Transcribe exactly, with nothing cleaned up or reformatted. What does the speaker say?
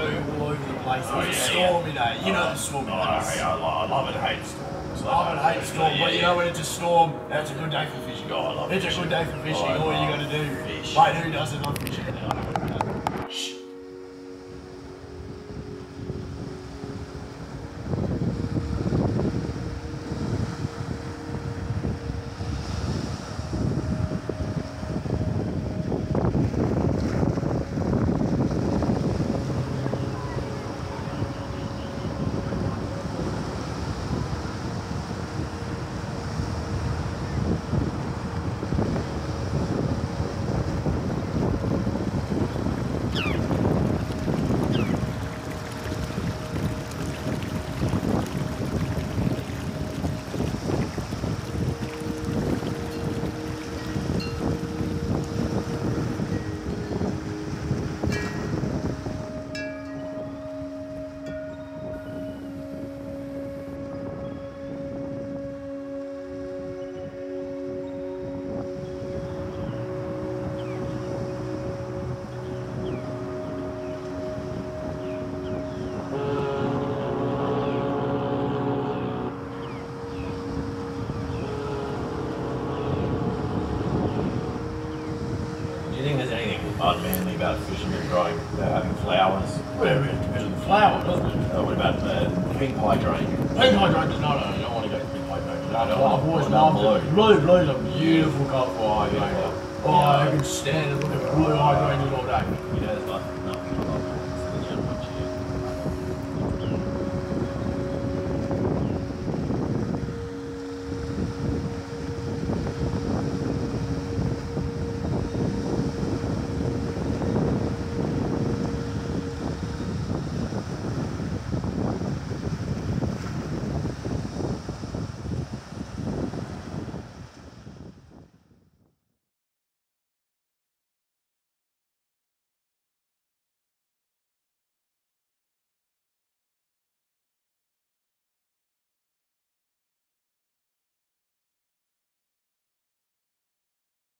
all over the place. It was oh, yeah, a stormy yeah. day. You know the stormy days. I love and hate storms. Love and hate storms, but you know when it's a storm, that's a good day for fishing. Oh, I love it's fishing. a good day for fishing. Oh, all you got to do, fish. Mate, who doesn't love fishing? Unmanly about fishing and growing, uh, having flowers. Whatever, it depends on the flower, doesn't it? Uh, what about the pink hydrangea? Pink hydrangea, no, no, you don't want to go to pink hydrangea. No, no, oh, I've always loved blue. Blue, blue's a beautiful colour for hydrangea. Oh, yeah. I can stand and look at blue hydrangeas all day. You know, that's fun.